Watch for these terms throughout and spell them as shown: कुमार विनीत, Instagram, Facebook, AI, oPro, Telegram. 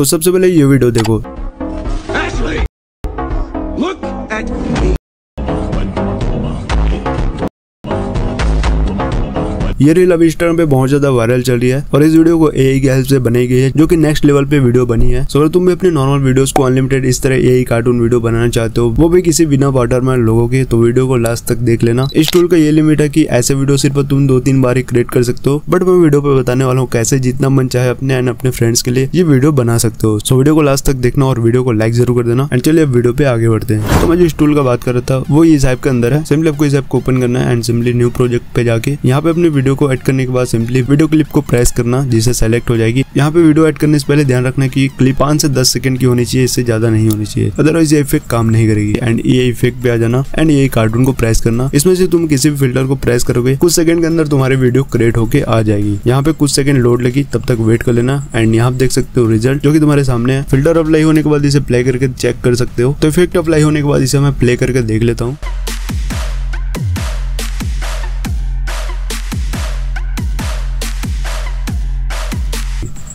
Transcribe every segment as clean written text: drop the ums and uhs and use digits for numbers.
तो सबसे पहले ये वीडियो देखो। Ashley, look at me. ये रील अभी इंस्टाग्राम पे बहुत ज्यादा वायरल चल रही है और इस वीडियो को एआई की हेल्प से बनाई गई है जो कि नेक्स्ट लेवल पे वीडियो बनी है। सो अगर तुम भी अपने नॉर्मल वीडियोस को अनलिमिटेड इस तरह एआई कार्टून वीडियो बनाना चाहते हो, वो भी किसी बिना वाटरमार्क लोगों के, तो वीडियो को लास्ट तक देख लेना। इस टूल का ये लिमिट है कि ऐसे वीडियो सिर्फ तुम 2-3 बार ही क्रिएट कर सकते हो, बट मैं वीडियो पे बताने वाला हूँ कैसे जितना मन चाहे अपने एंड अपने फ्रेंड्स के लिए ये वीडियो बना सकते हो। सो वीडियो को लास्ट तक देखना और वीडियो को लाइक जरूर कर देना। एंड चलिए वीडियो पे आगे बढ़ते हैं। तो मैं जो इस टूल का बात कर रहा था वो इस ऐप के अंदर है। सिंपली आपको इस ऐप को ओपन करना है एंड सिंपली न्यू प्रोजेक्ट पे जाके यहाँ पे अपने वीडियो को ऐड करने के बाद सिंपली वीडियो क्लिप को प्रेस करना जिसे सेलेक्ट हो जाएगी। यहाँ पे वीडियो ऐड करने से पहले ध्यान रखना कि क्लिप 5 से 10 सेकंड की होनी चाहिए, इससे ज्यादा नहीं होनी चाहिए, अदरवाइज ये इफेक्ट काम नहीं करेगी। एंड ये इफेक्ट पे आ जाना एंड ये कार्टून को प्रेस करना। इसमें से तुम किसी भी फिल्टर को प्रेस करोगे कुछ सेकंड के अंदर तुम्हारी वीडियो क्रिएट होके आ जाएगी। यहाँ पे कुछ सेकंड लोड लगी, तब तक वेट कर लेना। एंड यहाँ देख सकते हो रिजल्ट जो की तुम्हारे सामने है। फिल्टर अप्लाई होने के बाद इसे प्ले करके चेक कर सकते हो। तो इफेक्ट अप्लाई होने के बाद इसे मैं प्ले करके देख लेता हूँ।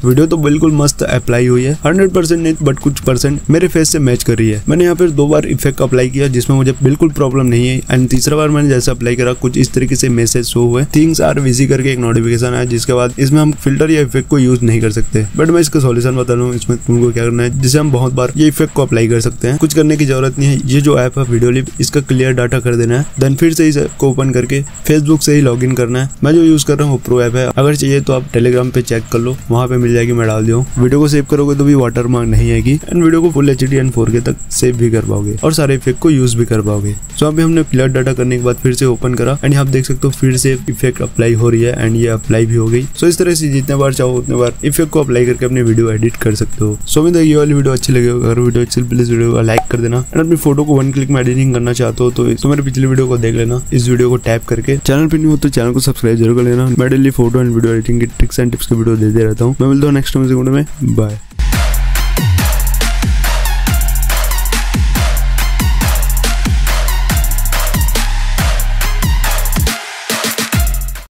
वीडियो तो बिल्कुल मस्त अप्लाई हुई है, 100% नहीं बट कुछ परसेंट मेरे फेस से मैच कर रही है। मैंने यहाँ पर 2 बार इफेक्ट अप्लाई किया जिसमें मुझे बिल्कुल प्रॉब्लम नहीं है। एंड तीसरा बार मैंने जैसे अप्लाई करा कुछ इस तरीके से मैसेज शो हुए, थिंग्स आर बिजी करके एक नोटिफिकेशन आया, जिसके बाद इसमें हम फिल्टर या इफेक्ट को यूज नहीं कर सकते। बट मैं इसका सोल्यूशन बता रहा हूँ, इसमें तुमको क्या करना है जिससे हम बहुत बार ये इफेक्ट को अप्लाई कर सकते हैं। कुछ करने की जरूरत नहीं है। ये जो ऐप है वीडियो लिप, इसका क्लियर डाटा कर देना है। देन फिर से इस ऐप को ओपन करके फेसबुक से ही लॉग इन करना है। मैं जो यूज कर रहा हूँ oPro ऐप है, अगर चाहिए तो आप टेलीग्राम पे चेक कर लो, वहाँ पे जाएगी। मैं डाल दिया हूं। वीडियो को सेव करोगे तो भी वाटरमार्क नहीं आएगी एंड वीडियो को फुल एचडी एंड 4K तक सेव भी कर पाओगे और सारे इफेक्ट को यूज भी कर पाओगे। सो अभी हमने क्लियर डाटा करने के बाद फिर से ओपन करा एंड आप देख सकते हो फिर से इफेक्ट अप्लाई हो रही है एंड ये अप्लाई भी हो गई। सो इस तरह से जितने बार चाहो उतने बार इफेक्ट को अप्लाई करके अपने वीडियो एडिट कर सकते हो। सो उम्मीद है ये वाली वीडियो अच्छी लगे। अगर वीडियो अच्छी प्लीज वीडियो को लाइक कर देना एंड अपनी फोटो को 1 क्लिक में एडिटिंग करना चाहते हो तो मेरे पिछले वीडियो को देख लेना। इस वीडियो को टैप करके चैनल पर नहीं हो तो चैनल को सब्सक्राइब जरूर कर लेना। मैं daily photo and video editing की ट्रिक्स एंड टिप्स की वीडियो देते रहता हूँ। मैं मिलता हूँ नेक्स्ट टाइम से वीडियो में। बाय।